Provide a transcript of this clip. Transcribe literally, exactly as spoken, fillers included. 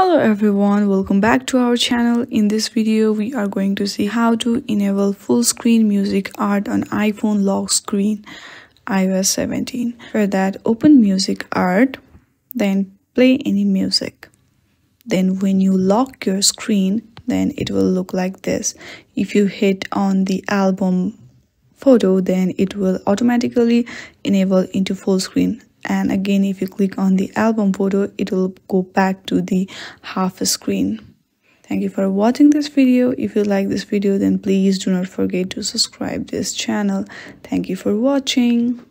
Hello everyone, welcome back to our channel. In this video we are going to see how to enable full screen music art on iPhone lock screen i O S seventeen. For that, open music art, then play any music. Then when you lock your screen, then it will look like this. If you hit on the album photo, then it will automatically enable into full screen. And again, if you click on the album photo, it will go back to the half screen. Thank you for watching this video. If you like this video, then please do not forget to subscribe this channel. Thank you for watching.